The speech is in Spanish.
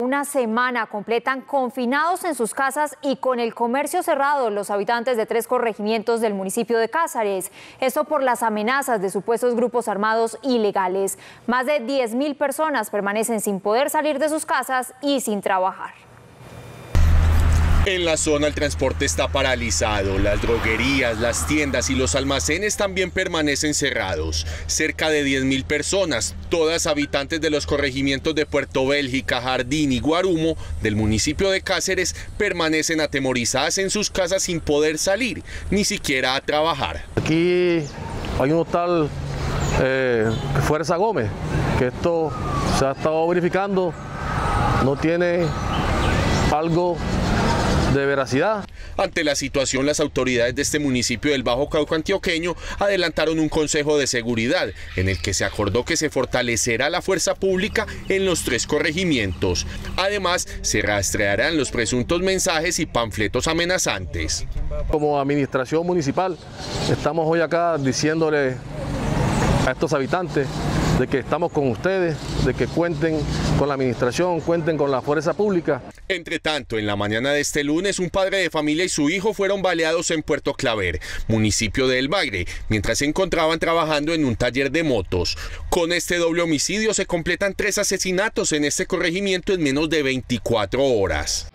Una semana completan confinados en sus casas y con el comercio cerrado los habitantes de 3 corregimientos del municipio de Cáceres. Esto por las amenazas de supuestos grupos armados ilegales. Más de 10.000 personas permanecen sin poder salir de sus casas y sin trabajar. En la zona el transporte está paralizado, las droguerías, las tiendas y los almacenes también permanecen cerrados. Cerca de 10.000 personas, todas habitantes de los corregimientos de Puerto Bélgica, Jardín y Guarumo, del municipio de Cáceres, permanecen atemorizadas en sus casas sin poder salir, ni siquiera a trabajar. Aquí hay un tal Fuerza Gómez, que esto se ha estado verificando, no tiene algo de veracidad. Ante la situación, las autoridades de este municipio del Bajo Cauca Antioqueño adelantaron un consejo de seguridad en el que se acordó que se fortalecerá la fuerza pública en los 3 corregimientos. Además, se rastrearán los presuntos mensajes y panfletos amenazantes. Como administración municipal, estamos hoy acá diciéndole a estos habitantes de que estamos con ustedes, de que cuenten con la administración, cuenten con la fuerza pública. Entre tanto, en la mañana de este lunes, un padre de familia y su hijo fueron baleados en Puerto Claver, municipio de El Bagre, mientras se encontraban trabajando en un taller de motos. Con este doble homicidio se completan 3 asesinatos en este corregimiento en menos de 24 horas.